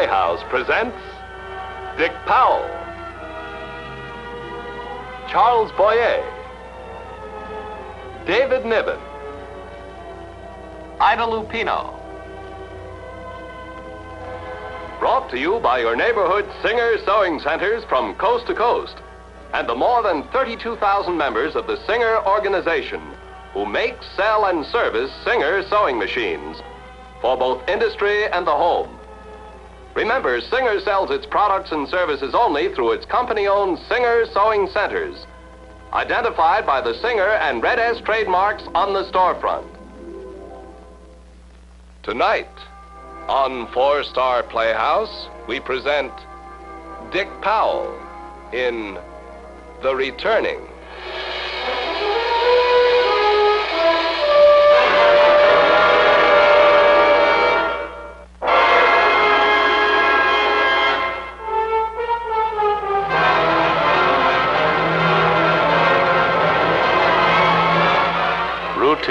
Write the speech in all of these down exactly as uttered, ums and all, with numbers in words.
Playhouse presents Dick Powell, Charles Boyer, David Niven, Ida Lupino. Brought to you by your neighborhood Singer sewing centers from coast to coast and the more than thirty-two thousand members of the Singer organization who make, sell, and service Singer sewing machines for both industry and the home. Remember, Singer sells its products and services only through its company-owned Singer sewing centers, identified by the Singer and Red S trademarks on the storefront. Tonight, on Four Star Playhouse, we present Dick Powell in The Returning.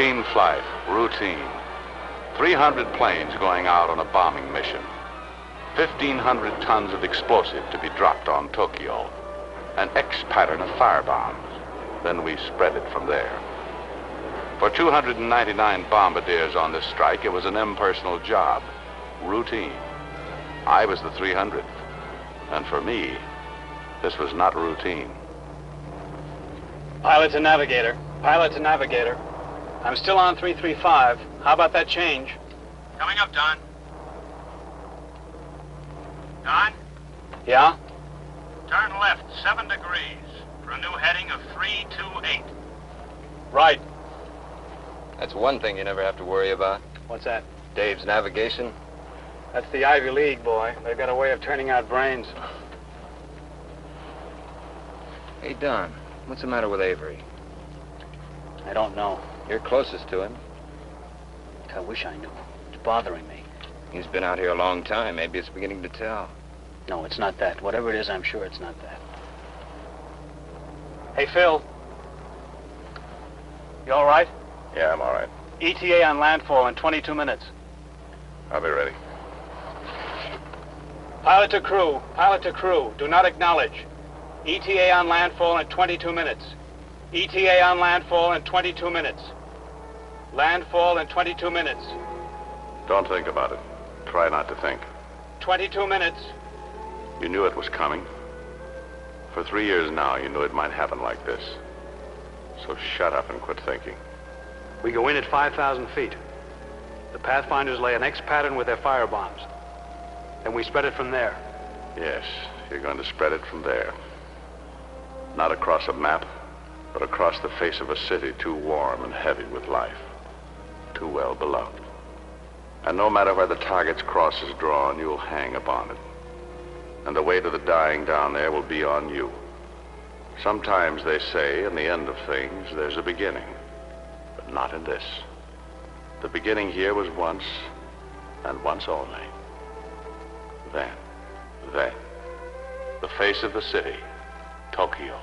Routine flight, routine. three hundred planes going out on a bombing mission. fifteen hundred tons of explosive to be dropped on Tokyo. An X pattern of firebombs. Then we spread it from there. For two hundred ninety-nine bombardiers on this strike, it was an impersonal job. Routine. I was the three hundredth. And for me, this was not routine. Pilot to navigator. Pilot to navigator. I'm still on three three five. How about that change? Coming up, Don. Don? Yeah? Turn left seven degrees for a new heading of three two eight. Right. That's one thing you never have to worry about. What's that? Dave's navigation. That's the Ivy League, boy. They've got a way of turning out brains. Hey, Don, what's the matter with Avery? I don't know. You're closest to him. I wish I knew. It's bothering me. He's been out here a long time. Maybe it's beginning to tell. No, it's not that. Whatever it is, I'm sure it's not that. Hey, Phil. You all right? Yeah, I'm all right. E T A on landfall in twenty-two minutes. I'll be ready. Pilot to crew. Pilot to crew. Do not acknowledge. E T A on landfall in twenty-two minutes. E T A on landfall in twenty-two minutes. Landfall in twenty-two minutes. Don't think about it. Try not to think. twenty-two minutes. You knew it was coming. For three years now, you knew it might happen like this. So shut up and quit thinking. We go in at five thousand feet. The Pathfinders lay an X pattern with their firebombs. And we spread it from there. Yes, you're going to spread it from there. Not across a map, but across the face of a city too warm and heavy with life, too well beloved. And no matter where the target's cross is drawn, you'll hang upon it. And the weight of the dying down there will be on you. Sometimes, they say, in the end of things, there's a beginning, but not in this. The beginning here was once, and once only. Then, then, the face of the city, Tokyo.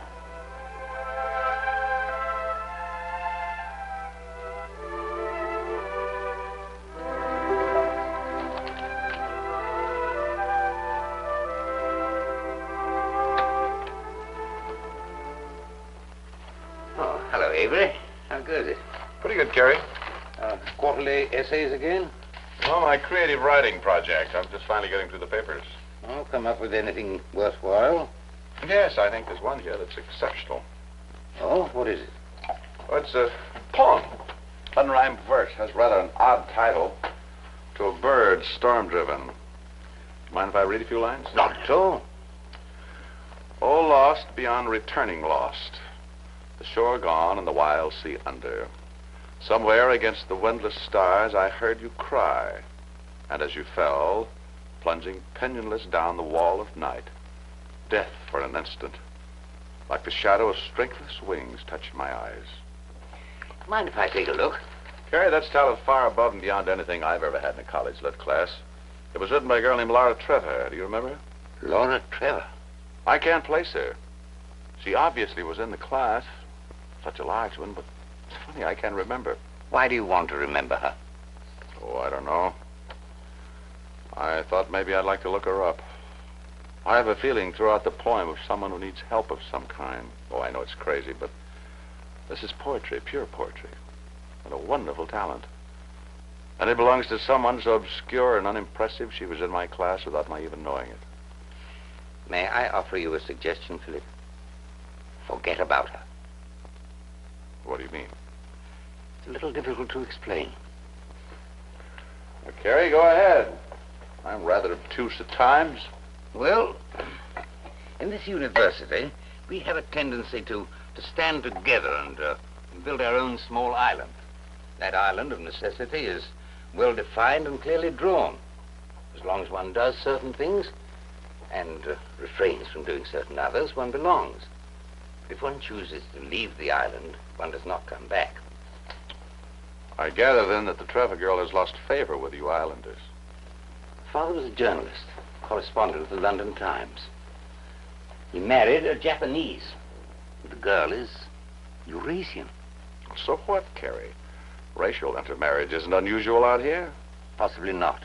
Gary? Uh, quarterly essays again? Well, my creative writing project. I'm just finally getting through the papers. I'll come up with anything worthwhile. Yes, I think there's one here that's exceptional. Oh, what is it? Well, it's a poem. Unrhymed verse. Has rather an odd title. To a bird, storm-driven. Mind if I read a few lines? Not at all. Oh, lost beyond returning lost. The shore gone and the wild sea under. Somewhere against the windless stars, I heard you cry, and as you fell, plunging pinionless down the wall of night, death for an instant, like the shadow of strengthless wings, touched my eyes. Mind if I take a look? Carrie, that's talent far above and beyond anything I've ever had in a college lit class. It was written by a girl named Laura Trevor. Do you remember her? Laura Trevor? I can't place her. She obviously was in the class, such a large one, but it's funny, I can't remember. Why do you want to remember her? Oh, I don't know. I thought maybe I'd like to look her up. I have a feeling throughout the poem of someone who needs help of some kind. Oh, I know it's crazy, but this is poetry, pure poetry. And a wonderful talent. And it belongs to someone so obscure and unimpressive she was in my class without my even knowing it. May I offer you a suggestion, Philip? Forget about her. What do you mean? It's a little difficult to explain. Well, Carrie, go ahead. I'm rather obtuse at times. Well, in this university, we have a tendency to, to stand together and uh, build our own small island. That island of necessity is well-defined and clearly drawn. As long as one does certain things and uh, refrains from doing certain others, one belongs. If one chooses to leave the island, one does not come back. I gather, then, that the Trevor girl has lost favor with you islanders. Father was a journalist, correspondent of the London Times. He married a Japanese. The girl is Eurasian. So what, Carrie? Racial intermarriage isn't unusual out here. Possibly not.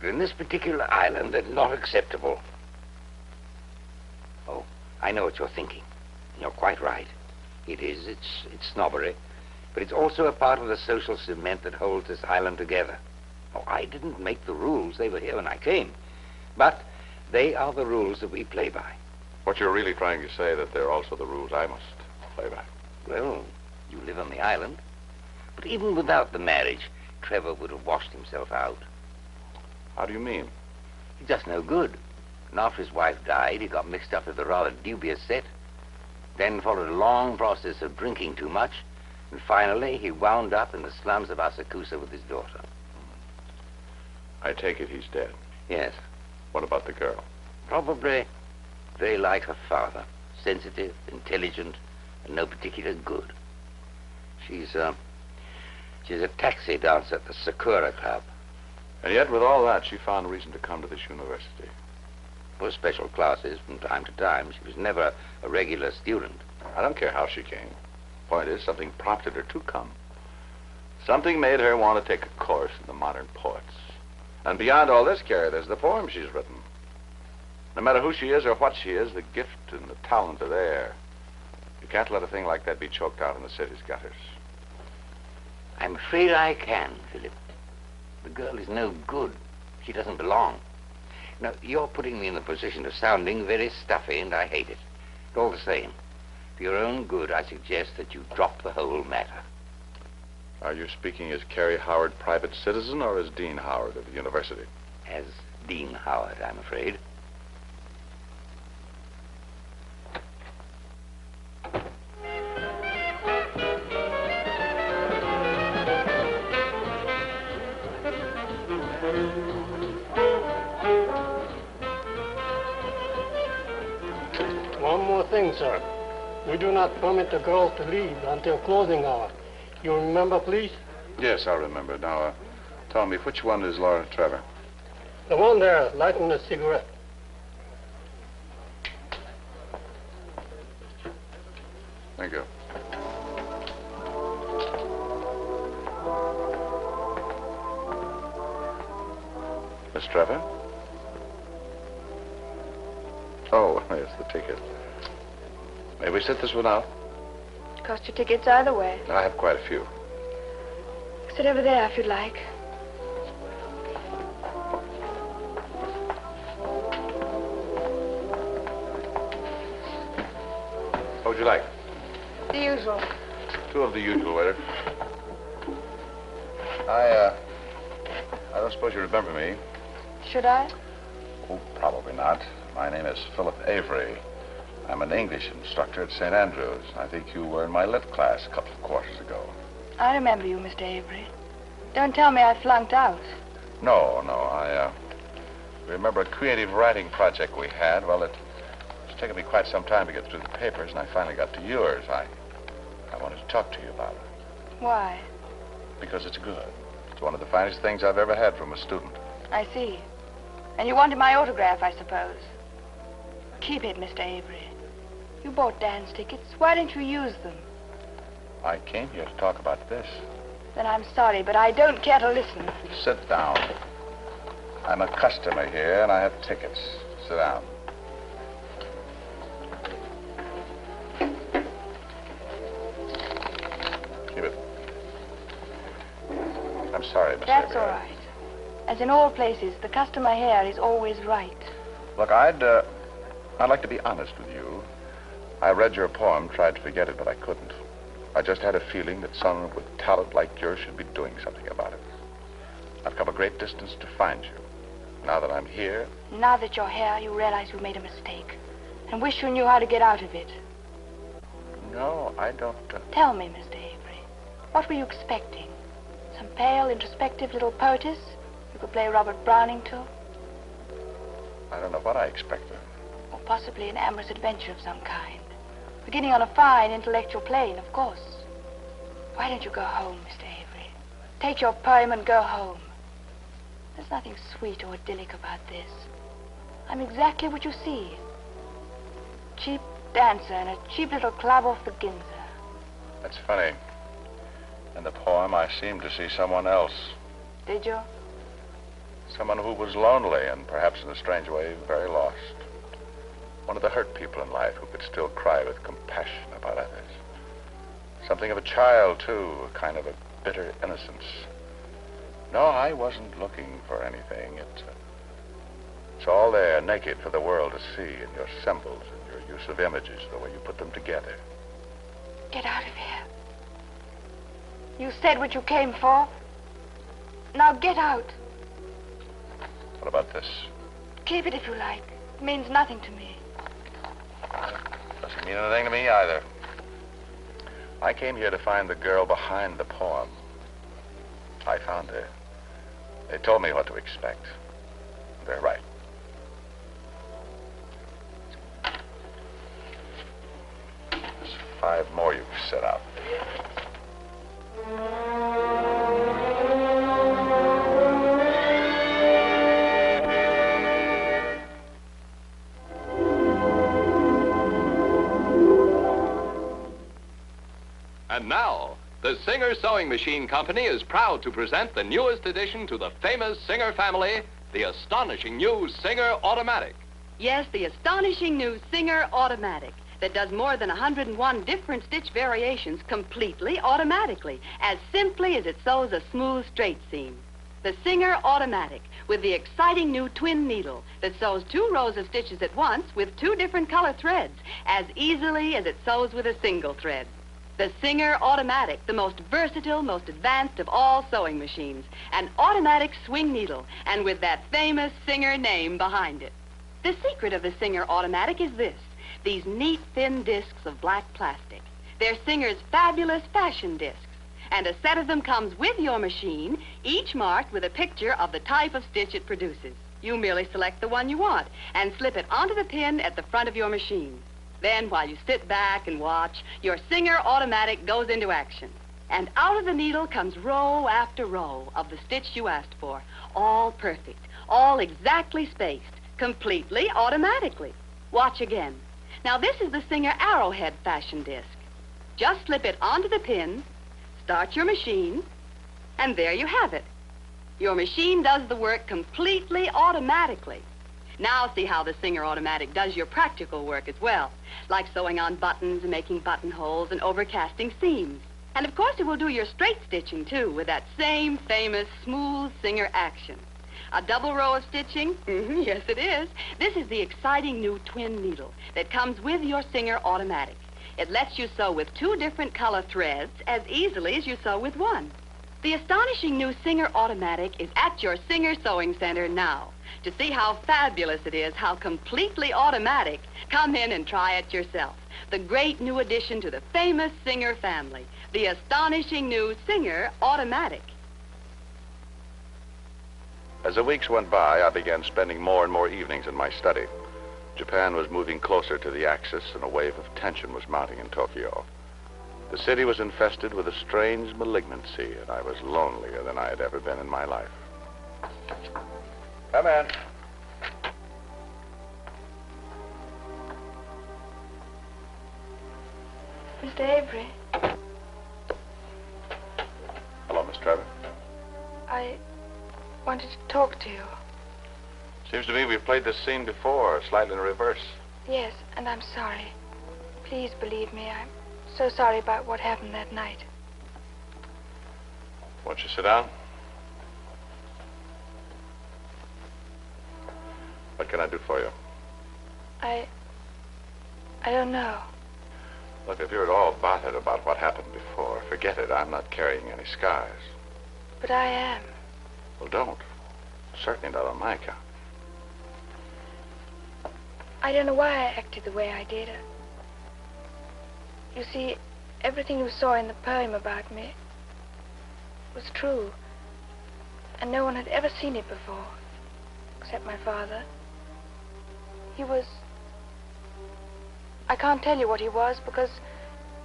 But in this particular island, they're not acceptable. Oh, I know what you're thinking. You're quite right. It is. It's, it's snobbery. But it's also a part of the social cement that holds this island together. Oh, I didn't make the rules. They were here when I came. But they are the rules that we play by. What you're really trying to say, that they're also the rules I must play by. Well, you live on the island. But even without the marriage, Trevor would have washed himself out. How do you mean? He's just no good. And after his wife died, he got mixed up with a rather dubious set. Then followed a long process of drinking too much, and finally he wound up in the slums of Asakusa with his daughter. I take it he's dead? Yes. What about the girl? Probably very like her father. Sensitive, intelligent, and no particular good. She's, uh, she's a taxi dancer at the Sakura Club. And yet, with all that, she found reason to come to this university. For special classes from time to time. She was never a regular student. I don't care how she came. Point is, something prompted her to come. Something made her want to take a course in the modern poets. And beyond all this, Carrie, there's the poem she's written. No matter who she is or what she is, the gift and the talent are there. You can't let a thing like that be choked out in the city's gutters. I'm afraid I can, Philip. The girl is no good. She doesn't belong. Now, you're putting me in the position of sounding very stuffy, and I hate it. But all the same, for your own good, I suggest that you drop the whole matter. Are you speaking as Carrie Howard, private citizen, or as Dean Howard of the university? As Dean Howard, I'm afraid. Sir, we do not permit the girls to leave until closing hour. You remember, please? Yes, I remember. Now, uh, tell me, which one is Laura Trevor? The one there, lighting a cigarette. Thank you. Miss Trevor? Oh, yes, the ticket. May we sit this one out? Cost you tickets either way. I have quite a few. Sit over there if you'd like. What would you like? The usual. Two of the usual, waiter. I, uh... I don't suppose you remember me. Should I? Oh, probably not. My name is Philip Avery. I'm an English instructor at Saint Andrews. I think you were in my lit class a couple of quarters ago. I remember you, Mister Avery. Don't tell me I flunked out. No, no, I uh, remember a creative writing project we had. Well, it, it's taken me quite some time to get through the papers, and I finally got to yours. I, I wanted to talk to you about it. Why? Because it's good. It's one of the finest things I've ever had from a student. I see. And you wanted my autograph, I suppose. Keep it, Mister Avery. You bought Dan's tickets. Why don't you use them? I came here to talk about this. Then I'm sorry, but I don't care to listen. Sit down. I'm a customer here, and I have tickets. Sit down. Keep it. I'm sorry, Miss That's Avery. All right. As in all places, the customer here is always right. Look, I'd, uh, I'd like to be honest with you. I read your poem, tried to forget it, but I couldn't. I just had a feeling that someone with talent like yours should be doing something about it. I've come a great distance to find you. Now that I'm here... Now that you're here, you realize you made a mistake and wish you knew how to get out of it. No, I don't... Uh... Tell me, Mister Avery, what were you expecting? Some pale, introspective little poetess you could play Robert Browning to? I don't know what I expected. Or possibly an amorous adventure of some kind. Beginning on a fine intellectual plane, of course. Why don't you go home, Mister Avery? Take your poem and go home. There's nothing sweet or idyllic about this. I'm exactly what you see. Cheap dancer in a cheap little club off the Ginza. That's funny. In the poem, I seemed to see someone else. Did you? Someone who was lonely and perhaps in a strange way very lost. One of the hurt people in life who could still cry with compassion about others. Something of a child, too, a kind of a bitter innocence. No, I wasn't looking for anything. It's, uh, it's all there, naked for the world to see, in your symbols and your use of images, the way you put them together. Get out of here. You said what you came for. Now get out. What about this? Keep it if you like. It means nothing to me. Doesn't mean anything to me either. I came here to find the girl behind the poem. I found her. They told me what to expect. They're right. There's five more you've set out. And now, the Singer Sewing Machine Company is proud to present the newest addition to the famous Singer family, the astonishing new Singer Automatic. Yes, the astonishing new Singer Automatic that does more than one hundred and one different stitch variations completely automatically, as simply as it sews a smooth straight seam. The Singer Automatic with the exciting new twin needle that sews two rows of stitches at once with two different color threads, as easily as it sews with a single thread. The Singer Automatic, the most versatile, most advanced of all sewing machines. An automatic swing needle, and with that famous Singer name behind it. The secret of the Singer Automatic is this. These neat, thin discs of black plastic. They're Singer's fabulous fashion discs. And a set of them comes with your machine, each marked with a picture of the type of stitch it produces. You merely select the one you want and slip it onto the pin at the front of your machine. Then, while you sit back and watch, your Singer Automatic goes into action. And out of the needle comes row after row of the stitch you asked for. All perfect, all exactly spaced, completely automatically. Watch again. Now, this is the Singer Arrowhead fashion disc. Just slip it onto the pin, start your machine, and there you have it. Your machine does the work completely automatically. Now see how the Singer Automatic does your practical work as well, like sewing on buttons and making buttonholes and overcasting seams. And of course it will do your straight stitching too, with that same famous smooth Singer action. A double row of stitching? Mm-hmm, yes it is. This is the exciting new twin needle that comes with your Singer Automatic. It lets you sew with two different color threads as easily as you sew with one. The astonishing new Singer Automatic is at your Singer Sewing Center now. To see how fabulous it is, how completely automatic, come in and try it yourself. The great new addition to the famous Singer family, the astonishing new Singer Automatic. As the weeks went by, I began spending more and more evenings in my study. Japan was moving closer to the Axis, and a wave of tension was mounting in Tokyo. The city was infested with a strange malignancy, and I was lonelier than I had ever been in my life. Come in. Mister Avery. Hello, Miss Trevor. I wanted to talk to you. Seems to me we've played this scene before, slightly in reverse. Yes, and I'm sorry. Please believe me, I'm so sorry about what happened that night. Won't you sit down? What can I do for you? I... I don't know. Look, if you're at all bothered about what happened before, forget it. I'm not carrying any scars. But I am. Well, don't. Certainly not on my account. I don't know why I acted the way I did. You see, everything you saw in the poem about me was true. And no one had ever seen it before, except my father. He was... I can't tell you what he was, because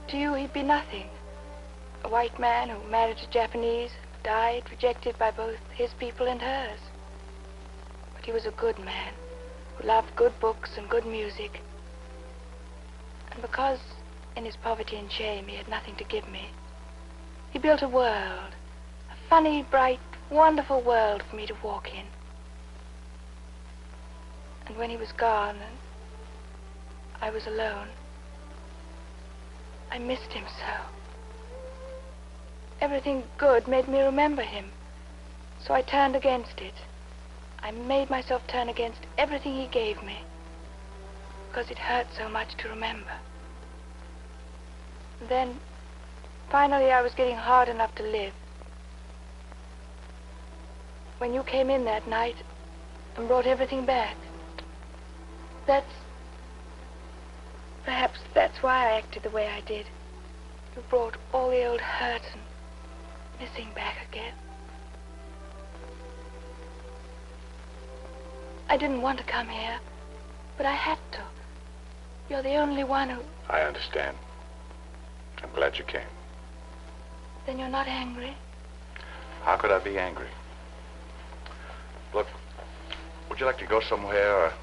to you he'd be nothing. A white man who married a Japanese, died rejected by both his people and hers. But he was a good man, who loved good books and good music. And because in his poverty and shame he had nothing to give me, he built a world, a funny, bright, wonderful world for me to walk in. And when he was gone, and I was alone, I missed him so. Everything good made me remember him, so I turned against it. I made myself turn against everything he gave me, because it hurt so much to remember. Then, finally, I was getting hard enough to live. When you came in that night and brought everything back, that's... Perhaps that's why I acted the way I did. You brought all the old hurt and missing back again. I didn't want to come here, but I had to. You're the only one who... I understand. I'm glad you came. Then you're not angry? How could I be angry? Look, would you like to go somewhere or...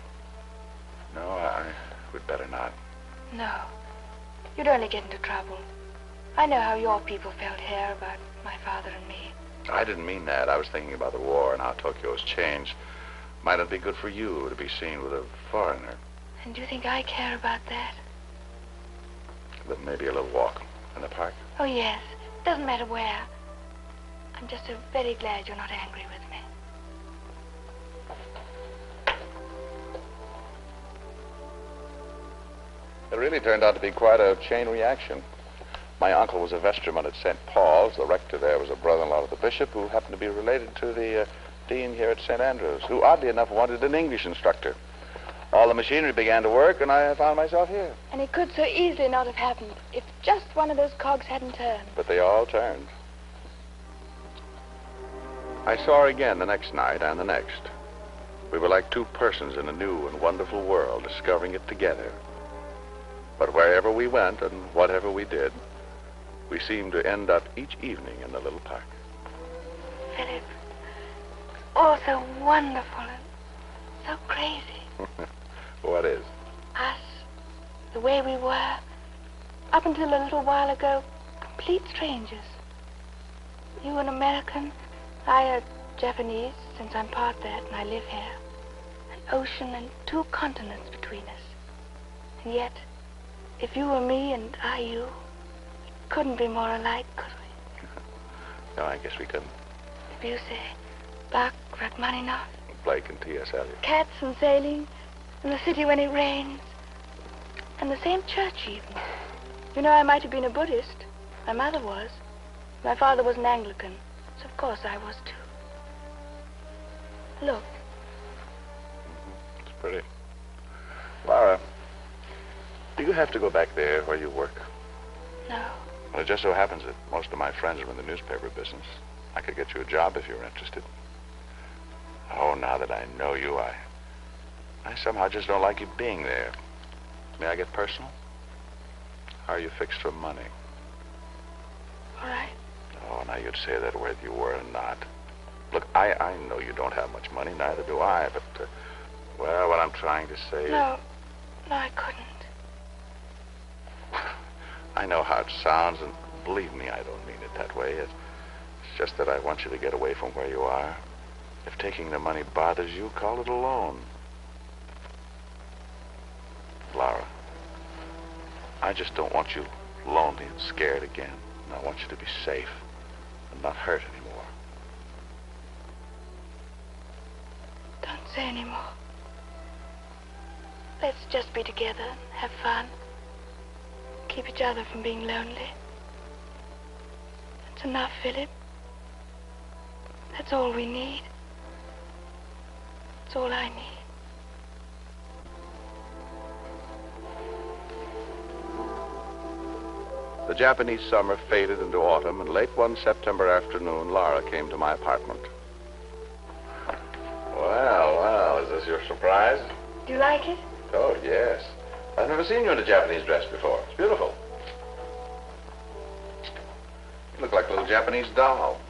No, I would better not. No, you'd only get into trouble. I know how your people felt here about my father and me. I didn't mean that. I was thinking about the war and how Tokyo has changed. Might it be good for you to be seen with a foreigner? And do you think I care about that? But maybe a little walk in the park. Oh, yes. Doesn't matter where. I'm just so very glad you're not angry with me. It really turned out to be quite a chain reaction. My uncle was a vestryman at Saint Paul's. The rector there was a brother-in-law of the bishop who happened to be related to the uh, dean here at Saint Andrews, who oddly enough wanted an English instructor. All the machinery began to work, and I found myself here. And it could so easily not have happened if just one of those cogs hadn't turned. But they all turned. I saw her again the next night and the next. We were like two persons in a new and wonderful world, discovering it together. But wherever we went and whatever we did, we seemed to end up each evening in the little park. Philip, it's all so wonderful and so crazy. What is? Us, the way we were, up until a little while ago, complete strangers. You an American, I a Japanese, since I'm part that and I live here. An ocean and two continents between us. And yet, if you were me and I you, we couldn't be more alike, could we? No, I guess we couldn't. If you say Bach, Rachmaninoff, Blake and T S Eliot. Cats and sailing, and the city when it rains, and the same church even. You know, I might have been a Buddhist. My mother was. My father was an Anglican, so of course I was too. Look. Mm-hmm. It's pretty. Laura. Do you have to go back there where you work? No. Well, it just so happens that most of my friends are in the newspaper business. I could get you a job if you were interested. Oh, now that I know you, I... I somehow just don't like you being there. May I get personal? How are you fixed for money? All right. Oh, now you'd say that whether you were or not. Look, I, I know you don't have much money, neither do I, but... Uh, well, what I'm trying to say... No. No, I couldn't. I know how it sounds, and believe me, I don't mean it that way. It's just that I want you to get away from where you are. If taking the money bothers you, call it a loan. Laura, I just don't want you lonely and scared again. And I want you to be safe and not hurt anymore. Don't say anymore. Let's just be together and have fun. Keep each other from being lonely. That's enough, Philip. That's all we need. That's all I need. The Japanese summer faded into autumn, and late one September afternoon, Lara came to my apartment. Well, well, is this your surprise? Do you like it? Oh, yes. I've never seen you in a Japanese dress before. It's beautiful. You look like a little Japanese doll.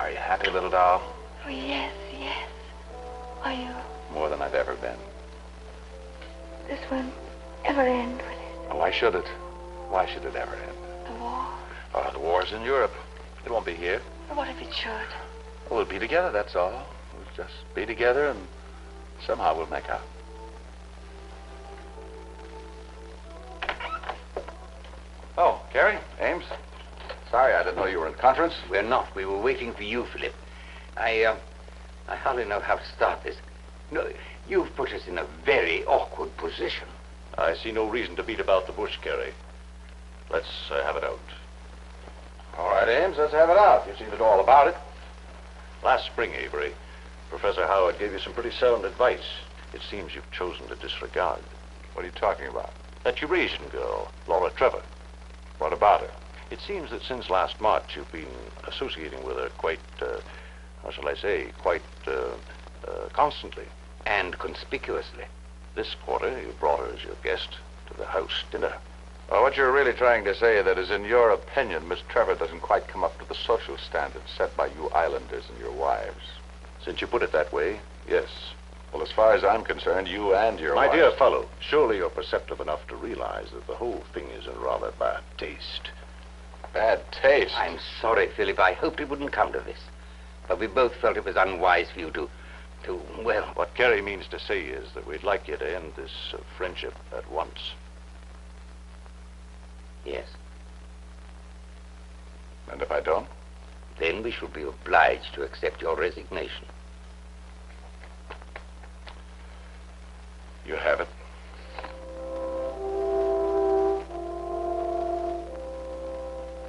Are you happy, little doll? Oh, yes, yes. Are you? More than I've ever been. This won't ever end, will it? Why should it? Why should it ever end? The war. Oh, the war's in Europe. It won't be here. Well, what if it should? We'll be together, that's all. We'll just be together and somehow we'll make up. Oh, Carrie, Ames. Sorry, I didn't know you were in conference. We're not. We were waiting for you, Philip. I, um, I hardly know how to start this. No. You've put us in a very awkward position. I see no reason to beat about the bush, Carrie. Let's uh, have it out. All right, Ames, let's have it out. You've seen it all about it. Last spring, Avery, Professor Howard gave you some pretty sound advice. It seems you've chosen to disregard. What are you talking about? That Eurasian girl, Laura Trevor. What about her? It seems that since last March, you've been associating with her quite, uh, how shall I say, quite uh, uh, constantly. And conspicuously. This quarter, you brought her as your guest to the house dinner. Well, what you're really trying to say that is, in your opinion, Miss Trevor doesn't quite come up to the social standards set by you islanders and your wives. Since you put it that way, yes. Well, as far as I'm concerned, you and your wife... My dear fellow, surely you're perceptive enough to realize that the whole thing is in rather bad taste. Bad taste? I'm sorry, Philip. I hoped it wouldn't come to this. But we both felt it was unwise for you to... To, well, what Carrie means to say is that we'd like you to end this uh, friendship at once. Yes. And if I don't? Then we shall be obliged to accept your resignation. You have it.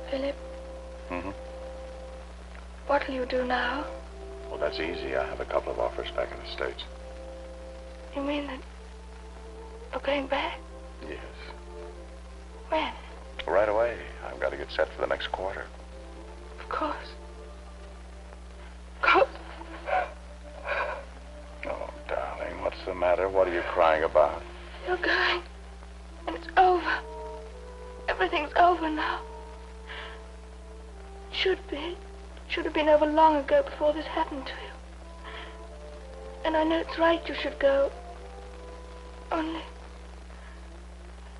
Philip? Mm-hmm. What'll you do now? Well, that's easy. I have a couple of offers back in the States. You mean that you're going back? Yes. When? Right away. I've got to get set for the next quarter. Of course. Of course. Oh, darling, what's the matter? What are you crying about? You're going. And it's over. Everything's over now. It should be. Should have been over long ago before this happened to you. And I know it's right you should go. Only,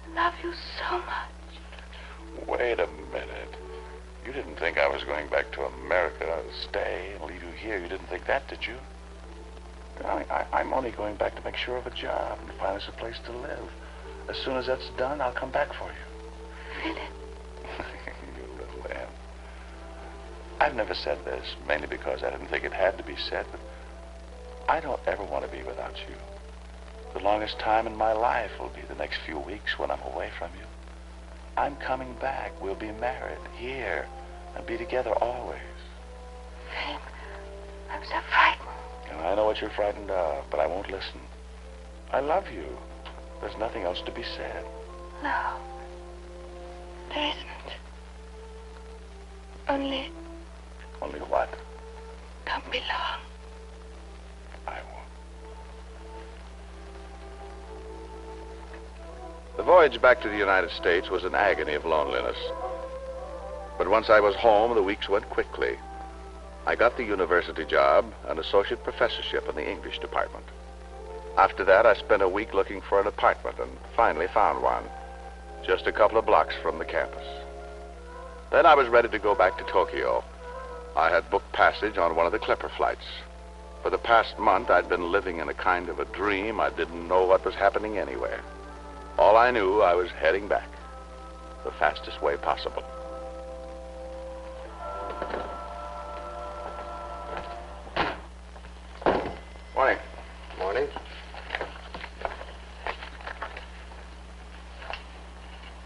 I love you so much. Wait a minute. You didn't think I was going back to America to stay and leave you here. You didn't think that, did you? Darling, I, I'm only going back to make sure of a job and find us a place to live. As soon as that's done, I'll come back for you. Philip. I've never said this, mainly because I didn't think it had to be said, but I don't ever want to be without you. The longest time in my life will be the next few weeks when I'm away from you. I'm coming back. We'll be married here and be together always. Frank, I'm so frightened. And I know what you're frightened of, but I won't listen. I love you. There's nothing else to be said. No, there isn't. Only... Only what? Don't be long. I won't. The voyage back to the United States was an agony of loneliness. But once I was home, the weeks went quickly. I got the university job, an associate professorship in the English department. After that, I spent a week looking for an apartment and finally found one, just a couple of blocks from the campus. Then I was ready to go back to Tokyo. I had booked passage on one of the Clipper flights. For the past month, I'd been living in a kind of a dream. I didn't know what was happening anywhere. All I knew, I was heading back the fastest way possible. Morning. Morning.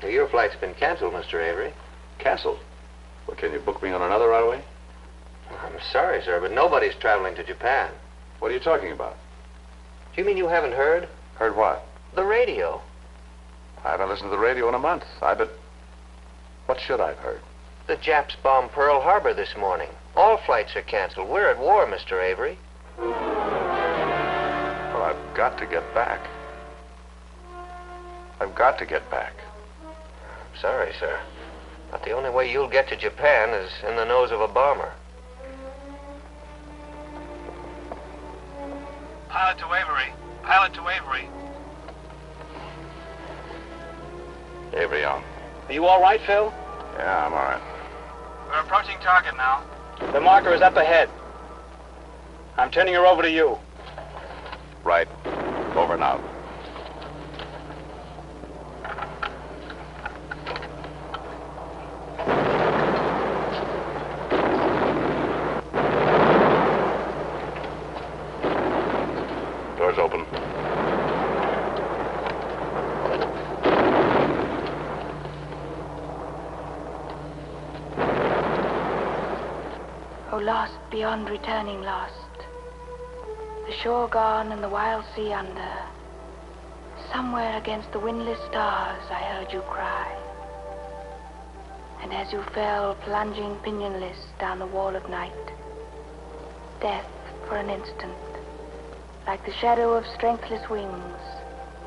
Well, your flight's been canceled, Mister Avery. Canceled? Well, can you book me on another right away? I'm sorry, sir, but nobody's traveling to Japan. What are you talking about? Do you mean you haven't heard? Heard what? The radio. I haven't listened to the radio in a month. I bet... What should I have heard? The Japs bombed Pearl Harbor this morning. All flights are canceled. We're at war, Mister Avery. Well, I've got to get back. I've got to get back. I'm sorry, sir. But the only way you'll get to Japan is in the nose of a bomber. Pilot to Avery. Pilot to Avery. Avery on. Are you all right, Phil? Yeah, I'm all right. We're approaching target now. The marker is up ahead. I'm turning her over to you. Right. Over now. Lost beyond returning lost, the shore gone and the wild sea under, somewhere against the windless stars I heard you cry, and as you fell plunging pinionless down the wall of night, death for an instant, like the shadow of strengthless wings,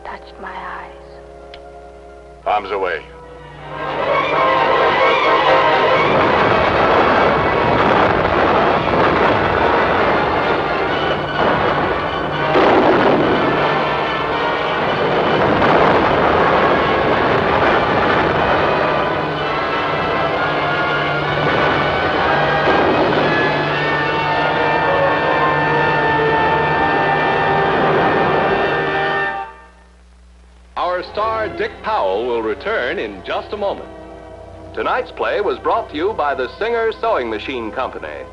touched my eyes. Arms away. Dick Powell will return in just a moment. Tonight's play was brought to you by the Singer Sewing Machine Company.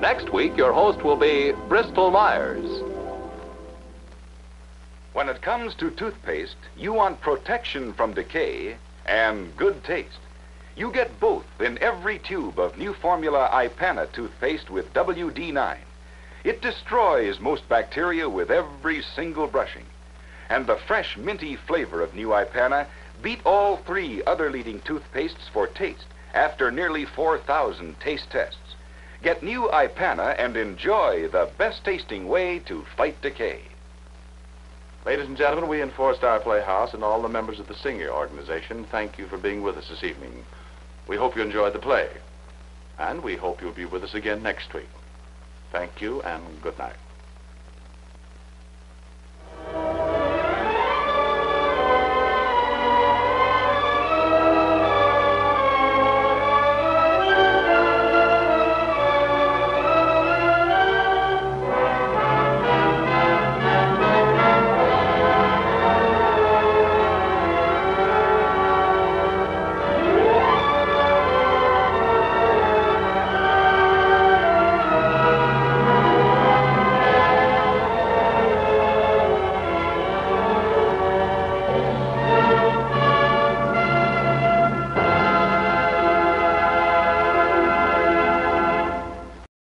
Next week, your host will be Bristol Myers. When it comes to toothpaste, you want protection from decay and good taste. You get both in every tube of new formula Ipana toothpaste with W D nine. It destroys most bacteria with every single brushing. And the fresh, minty flavor of new Ipana beat all three other leading toothpastes for taste after nearly four thousand taste tests. Get new Ipana and enjoy the best-tasting way to fight decay. Ladies and gentlemen, we in Four Star Playhouse and all the members of the Singer organization thank you for being with us this evening. We hope you enjoyed the play, and we hope you'll be with us again next week. Thank you, and good night.